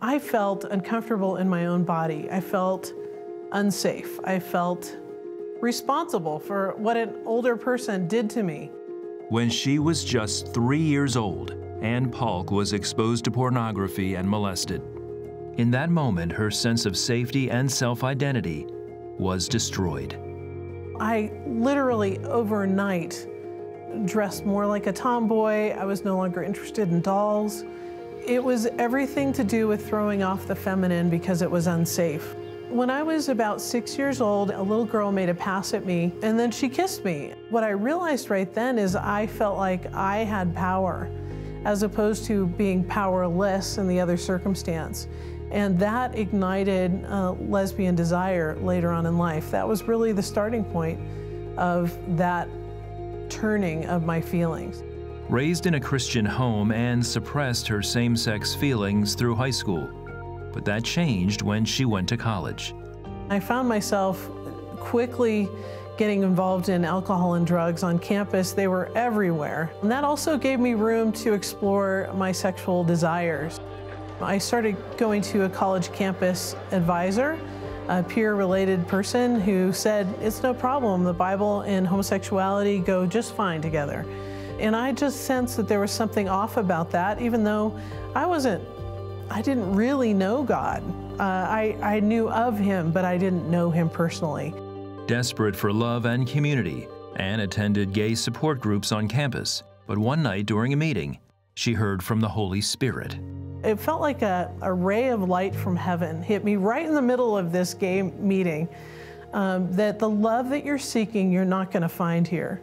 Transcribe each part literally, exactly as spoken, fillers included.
I felt uncomfortable in my own body. I felt unsafe. I felt responsible for what an older person did to me. When she was just three years old, Anne Paulk was exposed to pornography and molested. In that moment, her sense of safety and self-identity was destroyed. I literally overnight dressed more like a tomboy. I was no longer interested in dolls. It was everything to do with throwing off the feminine because it was unsafe. When I was about six years old, a little girl made a pass at me, and then she kissed me. What I realized right then is I felt like I had power, as opposed to being powerless in the other circumstance. And that ignited uh, lesbian desire later on in life. That was really the starting point of that turning of my feelings. Raised in a Christian home, Anne suppressed her same-sex feelings through high school. But that changed when she went to college. I found myself quickly getting involved in alcohol and drugs on campus. They were everywhere. And that also gave me room to explore my sexual desires. I started going to a college campus advisor, a peer-related person who said, it's no problem, the Bible and homosexuality go just fine together. And I just sensed that there was something off about that, even though I wasn't I didn't really know God. Uh, I, I knew of him, but I didn't know him personally. Desperate for love and community, Anne attended gay support groups on campus. But one night during a meeting, she heard from the Holy Spirit. It felt like a, a ray of light from heaven hit me right in the middle of this gay meeting, um, that the love that you're seeking, you're not gonna find here.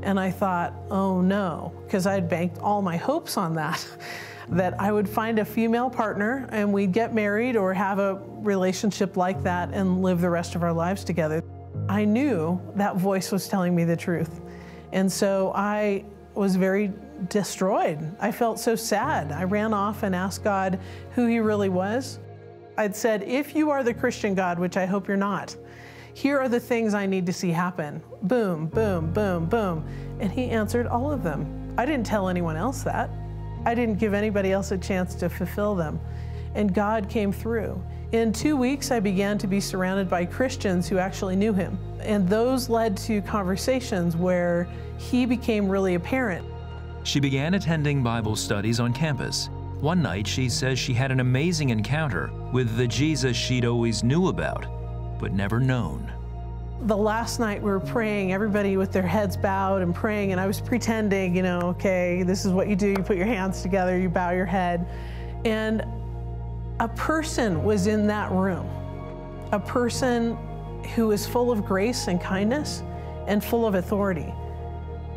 And I thought, oh no, because I'd banked all my hopes on that. That I would find a female partner and we'd get married or have a relationship like that and live the rest of our lives together. I knew that voice was telling me the truth. And so I was very destroyed. I felt so sad. I ran off and asked God who he really was. I'd said, if you are the Christian God, which I hope you're not, here are the things I need to see happen. Boom, boom, boom, boom. And he answered all of them. I didn't tell anyone else that. I didn't give anybody else a chance to fulfill them. And God came through. In two weeks, I began to be surrounded by Christians who actually knew him. And those led to conversations where he became really apparent. She began attending Bible studies on campus. One night, she says she had an amazing encounter with the Jesus she'd always knew about, but never known. The last night we were praying, everybody with their heads bowed and praying, and I was pretending, you know, okay, this is what you do. You put your hands together, you bow your head. And a person was in that room, a person who is full of grace and kindness and full of authority.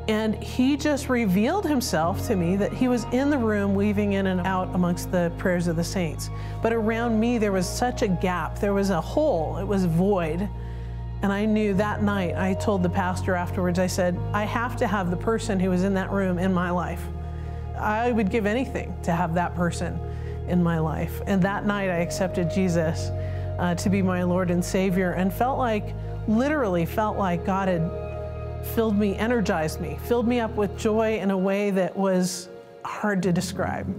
And he just revealed himself to me that he was in the room weaving in and out amongst the prayers of the saints. But around me, there was such a gap. There was a hole. It was void. And I knew that night, I told the pastor afterwards, I said, I have to have the person who was in that room in my life. I would give anything to have that person in my life. And that night I accepted Jesus uh, to be my Lord and Savior, and felt like, literally felt like God had filled me, energized me, filled me up with joy in a way that was hard to describe.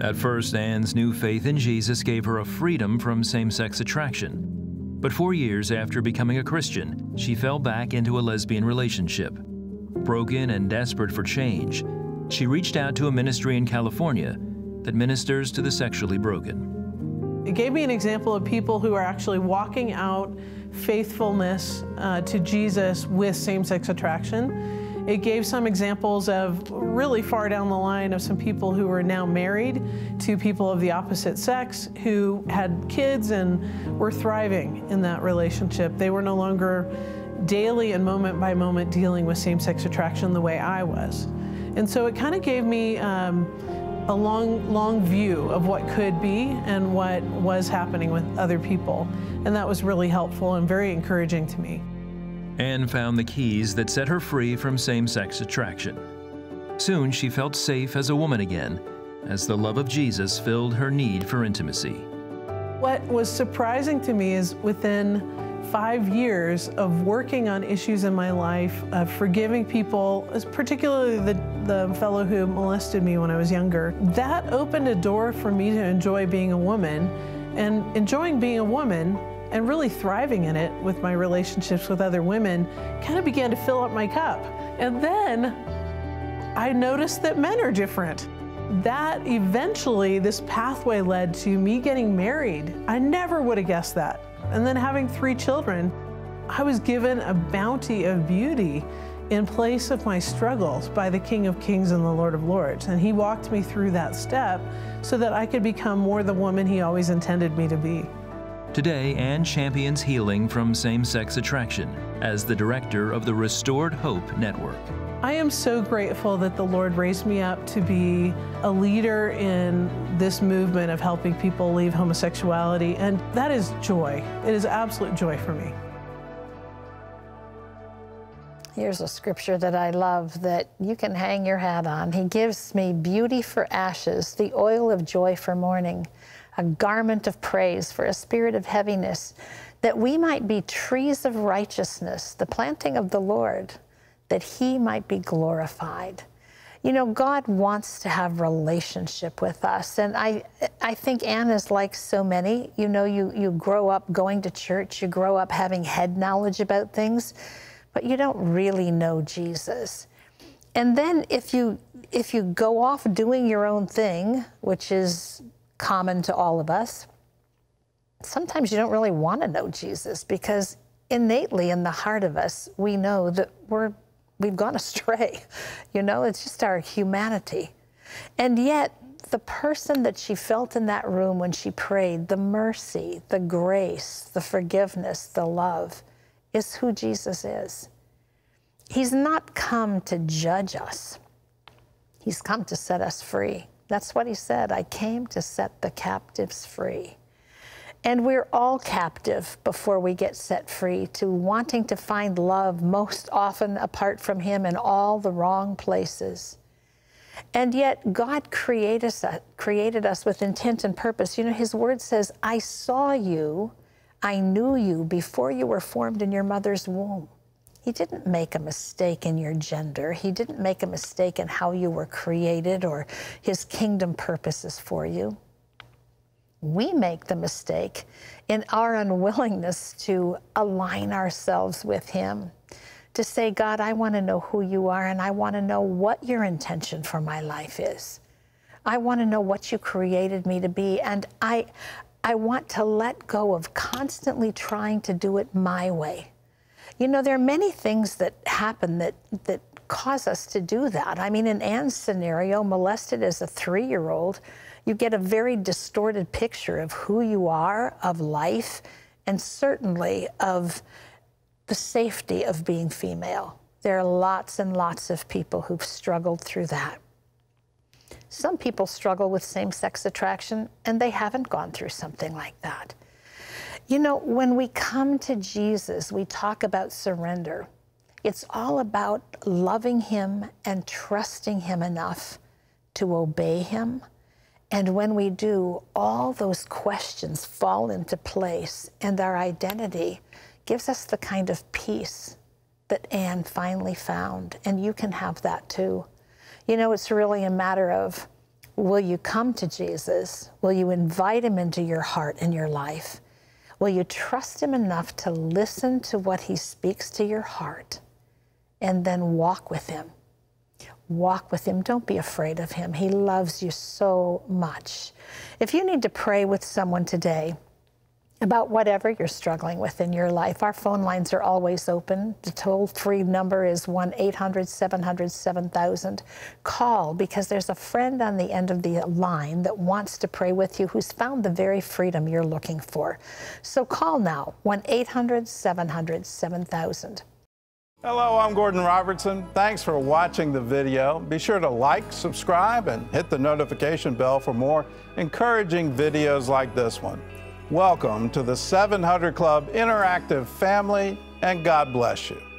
At first, Anne's new faith in Jesus gave her a freedom from same-sex attraction. But four years after becoming a Christian, she fell back into a lesbian relationship. Broken and desperate for change, she reached out to a ministry in California that ministers to the sexually broken. It gave me an example of people who are actually walking out faithfulness uh, to Jesus with same-sex attraction. It gave some examples of really far down the line of some people who were now married to people of the opposite sex who had kids and were thriving in that relationship. They were no longer daily and moment by moment dealing with same-sex attraction the way I was. And so it kind of gave me um, a long, long view of what could be and what was happening with other people. And that was really helpful and very encouraging to me. Anne found the keys that set her free from same-sex attraction. Soon she felt safe as a woman again, as the love of Jesus filled her need for intimacy. What was surprising to me is within five years of working on issues in my life, of forgiving people, particularly the, the fellow who molested me when I was younger. That opened a door for me to enjoy being a woman, and enjoying being a woman and really thriving in it with my relationships with other women kind of began to fill up my cup. And then I noticed that men are different. That eventually, this pathway led to me getting married. I never would have guessed that. And then having three children, I was given a bounty of beauty in place of my struggles by the King of Kings and the Lord of Lords. And he walked me through that step so that I could become more the woman he always intended me to be. Today, Anne champions healing from same-sex attraction as the director of the Restored Hope Network. I am so grateful that the Lord raised me up to be a leader in this movement of helping people leave homosexuality, and that is joy. It is absolute joy for me. Here's a scripture that I love that you can hang your hat on. He gives me beauty for ashes, the oil of joy for mourning, a garment of praise for a spirit of heaviness, that we might be trees of righteousness, the planting of the Lord, that he might be glorified. You know, God wants to have relationship with us. And I I think Anne is like so many. You know, you, you grow up going to church, you grow up having head knowledge about things, but you don't really know Jesus. And then if you, if you go off doing your own thing, which is common to all of us, sometimes you don't really want to know Jesus, because innately in the heart of us, we know that we're, we've gone astray. You know, it's just our humanity. And yet the person that she felt in that room when she prayed, the mercy, the grace, the forgiveness, the love, is who Jesus is. He's not come to judge us. He's come to set us free. That's what he said. I came to set the captives free. And we're all captive before we get set free to wanting to find love most often apart from him in all the wrong places. And yet God created us, created us with intent and purpose. You know, his word says, I saw you, I knew you before you were formed in your mother's womb. He didn't make a mistake in your gender. He didn't make a mistake in how you were created or his kingdom purposes for you. We make the mistake in our unwillingness to align ourselves with him, to say, God, I want to know who you are, and I want to know what your intention for my life is. I want to know what you created me to be, and I, I want to let go of constantly trying to do it my way. You know, there are many things that happen that, that cause us to do that. I mean, in Anne's scenario, molested as a three-year-old, you get a very distorted picture of who you are, of life, and certainly of the safety of being female. There are lots and lots of people who've struggled through that. Some people struggle with same-sex attraction, and they haven't gone through something like that. You know, when we come to Jesus, we talk about surrender. It's all about loving him and trusting him enough to obey him. And when we do, all those questions fall into place, and our identity gives us the kind of peace that Anne finally found, and you can have that too. You know, it's really a matter of, will you come to Jesus? Will you invite him into your heart and your life? Will you trust him enough to listen to what he speaks to your heart, and then walk with him? Walk with him. Don't be afraid of him. He loves you so much. If you need to pray with someone today about whatever you're struggling with in your life, our phone lines are always open. The toll-free number is one eight hundred seven hundred seven thousand. Call, because there's a friend on the end of the line that wants to pray with you, who's found the very freedom you're looking for. So call now, one eight hundred seven hundred seven thousand. Hello, I'm Gordon Robertson. Thanks for watching the video. Be sure to like, subscribe, and hit the notification bell for more encouraging videos like this one. Welcome to the seven hundred Club Interactive family, and God bless you.